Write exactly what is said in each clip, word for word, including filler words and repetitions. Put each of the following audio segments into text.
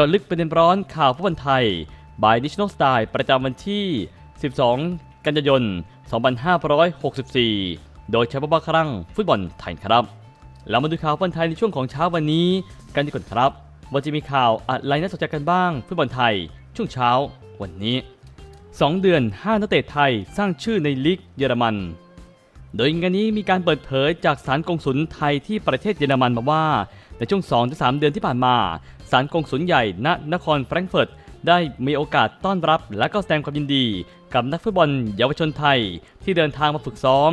จาะลึกประเด็นร้อนข่าวฟุตบอลไทย by Digital Style ประจำวันที่ สิบสอง กันยายน สองพันห้าร้อยหกสิบสี่ โดยเฉพาะบ้าคลั่งฟุตบอลไทยครับเรามาดูข่าวฟุตบอลไทยในช่วงของเช้าวันนี้กันดีกว่าครับว่าจะมีข่าวอะไรน่าสนใจกันบ้างฟุตบอลไทยช่วงเช้าวันนี้สองเดือนห้านักเตะไทยสร้างชื่อในลีกเยอรมันโดยงานนี้มีการเปิดเผยจากศาลกงสุลไทยที่ประเทศเยอรมันมาว่าในช่วง สองถึงสาม เดือนที่ผ่านมาศาลกงสุลใหญ่ณนครแฟรงก์เฟิร์ตได้มีโอกาสต้อนรับและก็แสดงความยินดีกับนักฟุตบอลเยาวชนไทยที่เดินทางมาฝึกซ้อม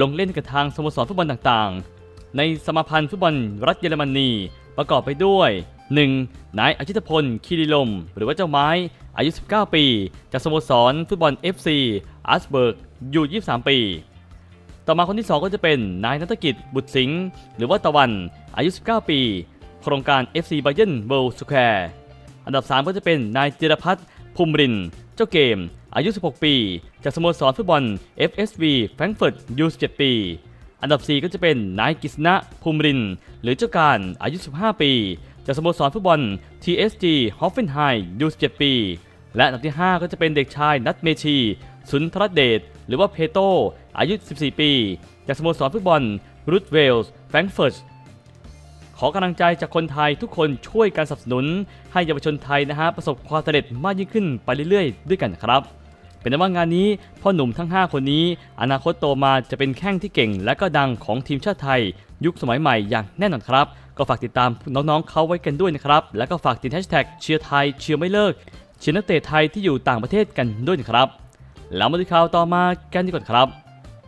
ลงเล่นกับทางสโมสรฟุตบอลต่างๆในสมาพันธ์ฟุตบอลรัฐเยอรมนีประกอบไปด้วยหนึ่งนายอชิตพลคีรีลมหรือว่าเจ้าไม้อายุสิบเก้าปีจากสโมสรฟุตบอล เอฟ ซี อาร์สเบิร์กอยู่ยี่สิบสามปีต่อมาคนที่สองก็จะเป็นนายณัฐกิจบุตรสิงห์หรือว่าตะวันอายุสิบเก้าปีโครงการ เอฟ ซี Bayern World Square อันดับสามก็จะเป็นนายจิรพัฒน์ภูมิรินเจ้าเกมอายุสิบหกปีจากสโมสรฟุตบอล เอฟ เอส วี Frankfurt อยู่สิบเจ็ดปีอันดับสี่ก็จะเป็นนายกฤษณะภูมิรินหรือเจ้าการอายุสิบห้าปีจากสโมสรฟุตบอล ที เอส จี Hoffenheim อยู่สิบเจ็ดปีและอันดับที่ห้าก็จะเป็นเด็กชายนัทเมชีสุนทรเดชหรือว่าเพโตอายุสิบสี่ปีจากสโมสรฟุตบอลรูทเวลส์แฟรงก์เฟิร์ตขอกำลังใจจากคนไทยทุกคนช่วยการสนับสนุนให้เยาวชนไทยนะฮะประสบความสำเร็จมากยิ่งขึ้นไปเรื่อยๆด้วยกันครับเป็นว่างานนี้พ่อหนุ่มทั้งห้าคนนี้อนาคตโตมาจะเป็นแข้งที่เก่งและก็ดังของทีมชาติไทยยุคสมัยใหม่อย่างแน่นอนครับก็ฝากติดตามน้องๆเขาไว้กันด้วยนะครับและก็ฝากติดแฮชแท็กเชียร์ไทยเชียร์ไม่เลิกเชียร์นักเตะไทยที่อยู่ต่างประเทศกันด้วยนะครับแล้วมาดูข่าวต่อมากันดีกว่าครับ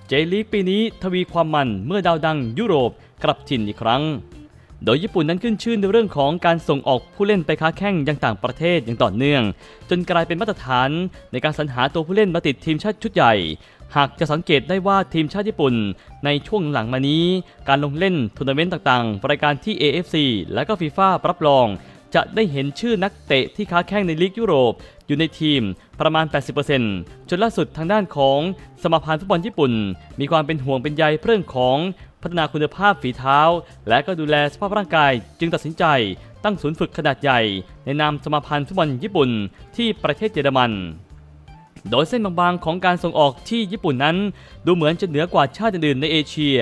เจลีกปีนี้ทวีความมันเมื่อดาวดังยุโรปกลับถิ่นอีกครั้งโดยญี่ปุ่นนั้นขึ้นชื่อในเรื่องของการส่งออกผู้เล่นไปค้าแข่งยังต่างประเทศอย่างต่อเนื่องจนกลายเป็นมาตรฐานในการสรรหาตัวผู้เล่นมาติดทีมชาติชุดใหญ่หากจะสังเกตได้ว่าทีมชาติญี่ปุ่นในช่วงหลังมานี้การลงเล่นทัวร์นาเมนต์ต่างๆรายการที่ เอ เอฟ ซี และก็ ฟีฟ่า รับรองจะได้เห็นชื่อนักเตะที่ค้าแข่งในลีกยุโรปอยู่ในทีมประมาณ แปดสิบเปอร์เซ็นต์ จนล่าสุดทางด้านของสมาพันธ์ฟุตบอลญี่ปุ่นมีความเป็นห่วงเป็นใยเรื่องของพัฒนาคุณภาพฝีเท้าและก็ดูแลสภาพร่างกายจึงตัดสินใจตั้งศูนย์ฝึกขนาดใหญ่ในนามสมาพันธ์ฟุตบอลญี่ปุ่นที่ประเทศเยอรมันโดยเส้นบางๆของการส่งออกที่ญี่ปุ่นนั้นดูเหมือนจะเหนือกว่าชาติอื่นในเอเชีย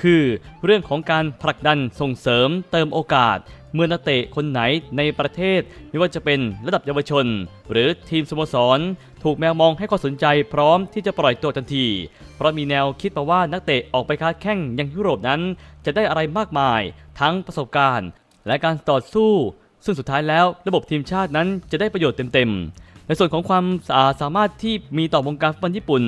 คือเรื่องของการผลักดันส่งเสริมเติมโอกาสเมื่อนักเตะคนไหนในประเทศไม่ว่าจะเป็นระดับเยาวชนหรือทีมสโมสรถูกแมวมองให้ความสนใจพร้อมที่จะปล่อยตัวทันทีเพราะมีแนวคิดมาว่านักเตะออกไปค้าแข่งยังยุโรปนั้นจะได้อะไรมากมายทั้งประสบการณ์และการต่อสู้ซึ่งสุดท้ายแล้วระบบทีมชาตินั้นจะได้ประโยชน์เต็มๆในส่วนของความสามารถที่มีต่อวงการฟุตบอลญี่ปุ่น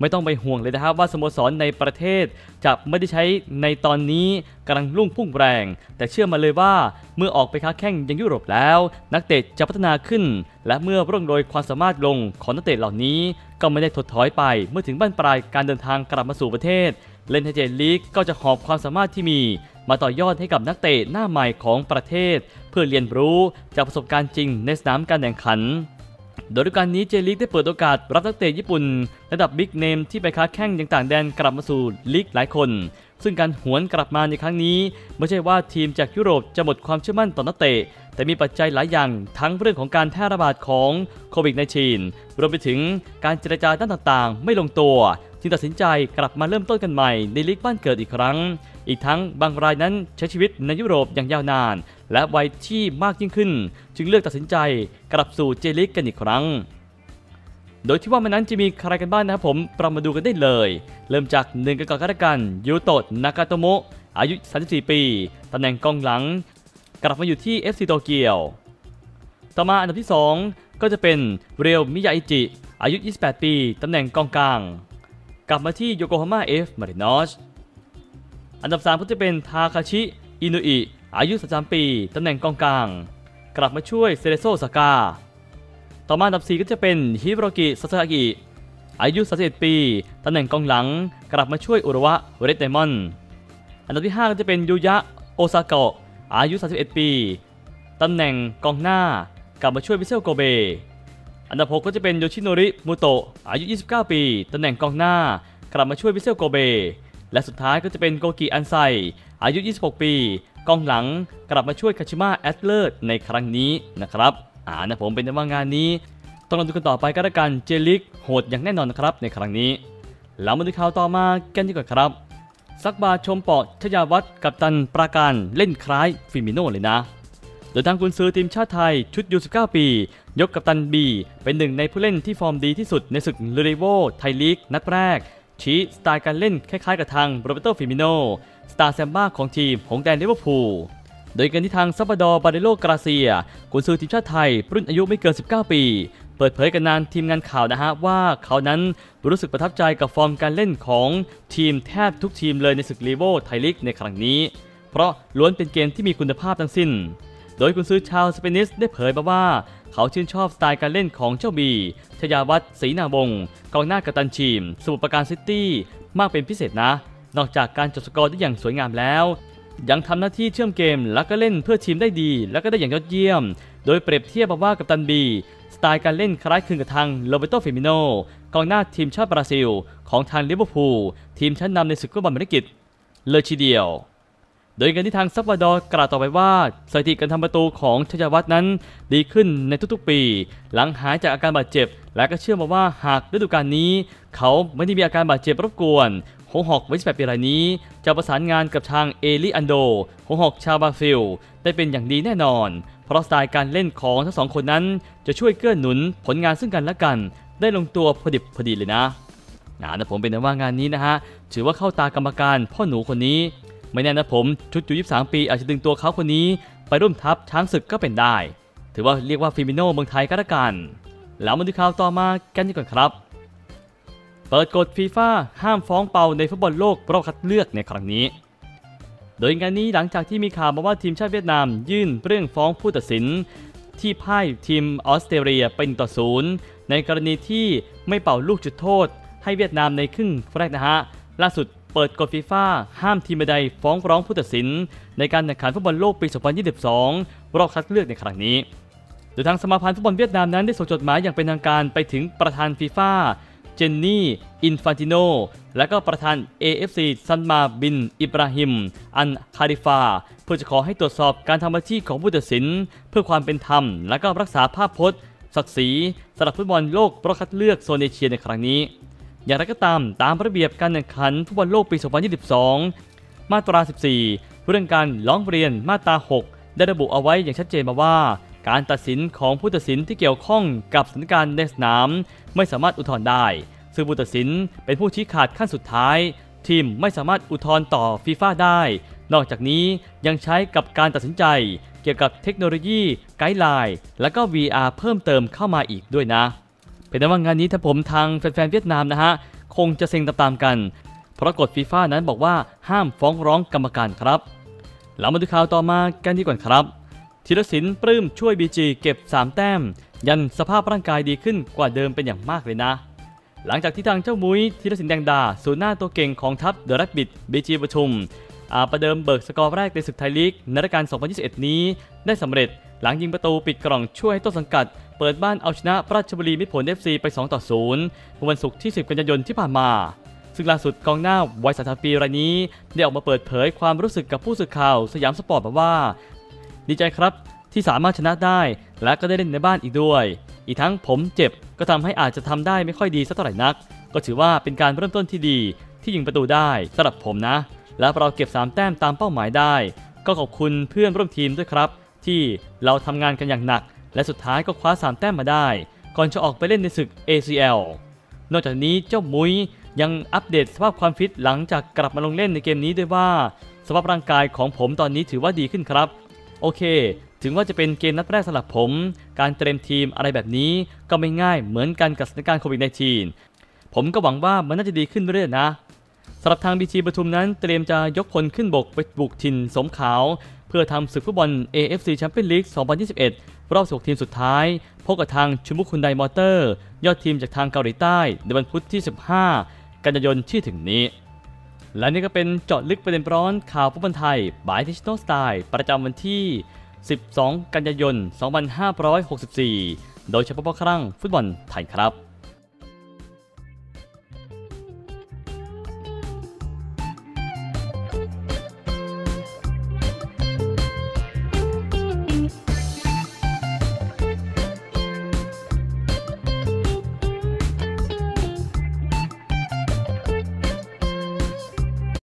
ไม่ต้องไปห่วงเลยนะครับว่าสโมสรในประเทศจะไม่ได้ใช้ในตอนนี้กำลังรุ่งพุ่งแรงแต่เชื่อมาเลยว่าเมื่อออกไปค้าแข่งยังยุโรปแล้วนักเตะจะพัฒนาขึ้นและเมื่อร่วงโรยความสามารถลงของนักเตะเหล่านี้ก็ไม่ได้ถดถอยไปเมื่อถึงบั้นปลายการเดินทางกลับมาสู่ประเทศเล่นไทยลีกก็จะหอบความสามารถที่มีมาต่อยอดให้กับนักเตะหน้าใหม่ของประเทศเพื่อเรียนรู้จากประสบการณ์จริงในสนามการแข่งขันโดยการนี้เจลีกได้เปิดโอกาสรับนักเตะญี่ปุ่นระดับบิ๊กเนมที่ไปค้าแข่งยังต่างแดนกลับมาสู่ลีกหลายคนซึ่งการหวนกลับมาในครั้งนี้ไม่ใช่ว่าทีมจากยุโรปจะหมดความเชื่อมั่นต่อนักเตะแต่มีปัจจัยหลายอย่างทั้งเรื่องของการแพร่ระบาดของโควิด สิบเก้ารวมไปถึงการเจรจาด้านต่างๆไม่ลงตัวจึงตัดสินใจกลับมาเริ่มต้นกันใหม่ในลีกบ้านเกิดอีกครั้งอีกทั้งบางรายนั้นใช้ชีวิตในยุโรปอย่างยาวนานและวัยที่มากยิ่งขึ้นจึงเลือกตัดสินใจกลับสู่เจลีกกันอีกครั้งโดยที่ว่ามันนั้นจะมีใครกันบ้าง น, นะครับผมเรามาดูกันได้เลยเริ่มจากหนึ่งกันก่อนกันกันยูโตะนากาโตโมะอายุสามสิบสี่ปีตำแหน่งกองหลังกลับมาอยู่ที่ เอฟ ซี โตเกียวต่อมาอันดับที่สองก็จะเป็นเรียวมิยาอิจิอายุยี่สิบแปดปีตำแหน่งกองกลางกลับมาที่โยโกฮาม่าเอฟมารินอสอันดับสามก็จะเป็นทาคาชิอินุอิอายุสามสิบสามปีตำแหน่งกองกลางกลับมาช่วยเซเลโซซากาต่อมาอันดับสี่ก็จะเป็นฮิโรกิซาซากิอายุสามสิบเอ็ดปีตำแหน่งกองหลังกลับมาช่วยอุระวะเรดไดมอนด์อันดับที่ห้าก็จะเป็นยูยะโอซาโกะอายุสามสิบเอ็ดปีตำแหน่งกองหน้ากลับมาช่วยวิเซลโกเบอันดับหกก็จะเป็นโยชิโนริมุโตะอายุยี่สิบเก้าปีตำแหน่งกองหน้ากลับมาช่วยวิเซลโกเบและสุดท้ายก็จะเป็นโกกิอันไซอายุยี่สิบหกปี กองหลังกลับมาช่วยคาชิมะแอตเลอร์ในครั้งนี้นะครับอ่านะผมเป็นว่างานนี้ต้องรอดูกันต่อไปก็แล้วกันเจลิกโหดอย่างแน่นอนนะครับในครั้งนี้แล้วมาดูข่าวต่อมากันดีกว่าครับซักบาชมปอชยาวัฒน์กัปตันปราการเล่นคล้ายฟิมิโน่เลยนะโดยทางกุนซือทีมชาติไทยชุดยูสิบเก้าปียกกัปตันบีเป็นหนึ่งในผู้เล่นที่ฟอร์มดีที่สุดในศึกลูริโวไทยลีกนัดแรกชี้สไตล์การเล่นคล้ายๆกับทางโรเบโตฟิมิโน่สตาร์แซมบ้าของทีมหงส์แดงลิเวอร์พูลโดยการที่ทางซัปปาดอร์บาเดโลกราเซียกุนซือทีมชาติไทยรุ่นอายุไม่เกินสิบเก้าปีเปิดเผยกับนานทีมงานข่าวนะฮะว่าเขานั้นรู้สึกประทับใจกับฟอร์มการเล่นของทีมแทบทุกทีมเลยในศึกลีโวไทยลีกในครั้งนี้เพราะล้วนเป็นเกมที่มีคุณภาพทั้งสิ้นโดยกุนซือชาวสเปนิสได้เผยมาว่าเขาชื่นชอบสไตล์การเล่นของเจ้าบีชยาวัฒน์ศรีนาวงศ์กองหน้ากัปตันทีมสมุทรปราการซิตี้มากเป็นพิเศษนะนอกจากการจดสกอร์ได้อย่างสวยงามแล้วยังทำหน้าที่เชื่อมเกมและก็เล่นเพื่อทีมได้ดีและก็ได้อย่างยอดเยี่ยมโดยเปรียบเทียบมาว่ากัปตันบีสไตล์การเล่นคล้ายคลึงกับทางโรเบโตเฟมิโนกองหน้าทีมชาติบราซิลของทางลิเวอร์พูลทีมชั้นนำในศึกฟุตบอลอเมริกันเลยทีเดียวโดยการที่ทางซัปปาดอร์กล่าวต่อไปว่าสถิติการทำประตูของชยาวัฒน์นั้นดีขึ้นในทุกๆปีหลังหายจากอาการบาดเจ็บและก็เชื่อมาว่าหากฤดูกาลนี้เขาไม่ได้มีอาการบาดเจ็บรบกวนหงหอกวัยสิบแปดปีรายนี้จะประสานงานกับทางเอลิอันโดหงหอกชาวบราซิลได้เป็นอย่างดีแน่นอนเพราะสไตล์การเล่นของทั้งสองคนนั้นจะช่วยเกื้อหนุนผลงานซึ่งกันและกันได้ลงตัวพอดิบพอดีเลยนะนะผมเป็นนะว่างานนี้นะฮะถือว่าเข้าตากรรมการพ่อหนูคนนี้ไม่แน่นะผมชุดอยู่ยี่สิบสามปีอาจจะดึงตัวเขาคนนี้ไปร่วมทัพช้างศึกก็เป็นได้ถือว่าเรียกว่าฟิมิโนเมืองไทยก็แล้วกันแล้วมาดูข่าวต่อมากันดีกว่าครับเปิดกฎฟีฟ่าห้ามฟ้องเปาในฟุตบอลโลกรอบคัดเลือกในครั้งนี้โดยงานนี้หลังจากที่มีข่าวมาว่าทีมชาติเวียดนามยื่นเรื่องฟ้องผู้ตัดสินที่พ่ายทีมออสเตรเลียเป็นต่อศูนย์ในกรณีที่ไม่เป่าลูกจุดโทษให้เวียดนามในครึ่งแรกนะฮะล่าสุดเปิดกฎฟีฟ่าห้ามทีมใดฟ้องร้องผู้ตัดสินในการแข่งขันฟุตบอลโลกปีสองพันยี่สิบสองรอบคัดเลือกในครั้งนี้โดยทางสมาพันธ์ฟุตบอลเวียดนามนั้นได้ส่งจดหมายอย่างเป็นทางการไปถึงประธานฟีฟ่าเจนนี่อินฟันติโนและก็ประธาน เอ เอฟ ซี ซันมาบินอิบราฮิมอันคาริฟาเพื่อจะขอให้ตรวจสอบการทำหน้าที่ของผู้ตัดสินเพื่อความเป็นธรรมและก็รักษาภาพพจน์ศักดิ์ศรีสำหรับฟุตบอลโลกรอบคัดเลือกโซนเอเชียในครั้งนี้อย่างไรก็ตามตามระเบียบการแข่งขันฟุตบอลโลกปีสองพันยี่สิบสองมาตราสิบสี่เรื่องการร้องเรียนมาตราหกได้ระบุเอาไว้อย่างชัดเจนมาว่าการตัดสินของผู้ตัดสินที่เกี่ยวข้องกับสถานการณ์ในสนามไม่สามารถอุทธรณ์ได้ซึ่งผู้ตัดสินเป็นผู้ชี้ขาดขั้นสุดท้ายทีมไม่สามารถอุทธรณ์ต่อฟีฟ่าได้นอกจากนี้ยังใช้กับการตัดสินใจเกี่ยวกับเทคโนโลยีไกด์ไลน์และก็ วี อาร์ เพิ่มเติมเข้ามาอีกด้วยนะเป็นว่างานนี้ถ้าผมทางแฟนๆเวียดนามนะฮะคงจะเซ็งตามๆกันเพราะกฎฟีฟ่านั้นบอกว่าห้ามฟ้องร้องกรรมการครับเรามาดูข่าวต่อมากันดีกว่าครับธีรศิลป์ปลื้มช่วยบีจีเก็บสามแต้มยันสภาพร่างกายดีขึ้นกว่าเดิมเป็นอย่างมากเลยนะหลังจากที่ทางเจ้ามุ้ยธีรศิลป์แดงดาศูนย์หน้าตัวเก่งของทัพเดอะแรบบิทบีจีปทุมอาประเดิมเบิกสกอร์แรกในศึกไทยลีกในฤดูกาลสองพันยี่สิบเอ็ดนี้ได้สำเร็จหลังยิงประตูปิดกล่องช่วยให้ต้นสังกัดเปิดบ้านเอาชนะราชบุรีมิตรผล เอฟ ซี ไปสองต่อศูนย์เมื่อวันศุกร์ที่สิบกันยายนที่ผ่านมาซึ่งล่าสุดกองหน้าวัยสามสิบสามปีรายนี้ได้ออกมาเปิดเผยความรู้สึกกับผู้สื่อข่าวสยามสปอร์ตบอกว่าดีใจครับที่สามารถชนะได้และก็ได้เล่นในบ้านอีกด้วยอีกทั้งผมเจ็บก็ทำให้อาจจะทำได้ไม่ค่อยดีสักเท่าไหร่นักก็ถือว่าเป็นการเริ่มต้นที่ดีที่ยิงประตูได้สำหรับผมนะและเราเก็บสามแต้มตามเป้าหมายได้ก็ขอบคุณเพื่อนร่วมทีมด้วยครับที่เราทำงานกันอย่างหนักและสุดท้ายก็คว้าสามแต้มมาได้ก่อนจะออกไปเล่นในศึก เอ ซี แอล นอกจากนี้เจ้ามุ้ยยังอัปเดตสภาพความฟิตหลังจากกลับมาลงเล่นในเกมนี้ด้วยว่าสภาพร่างกายของผมตอนนี้ถือว่าดีขึ้นครับโอเคถึงว่าจะเป็นเกมนัดแรกสำหรับผมการเตรียมทีมอะไรแบบนี้ก็ไม่ง่ายเหมือนกันกับสถานการณ์โควิด สิบเก้า ผมก็หวังว่ามันน่าจะดีขึ้นเรื่อยๆนะสำหรับทางบีจีปทุมนั้นเตรียมจะยกพลขึ้นบกไปบุกถิ่นสมขาวเพื่อทำศึกฟุตบอล เอ เอฟ ซี แชมเปี้ยนลีก สองพันยี่สิบเอ็ด รอบสิบหกทีมสุดท้ายพบกับทางชุมบุกคุนไดมอเตอร์ยอดทีมจากทางเกาหลีใต้ในวันพุธที่สิบห้ากันยายนที่ถึงนี้และนี่ก็เป็นเจาะลึกประเด็นร้อนข่าวฟุตบอลไทย by Digital Style ประจำวันที่สิบสองกันยายนสองพันห้าร้อยหกสิบสี่โดยเฉพาะครั้งฟุตบอลไทยครับ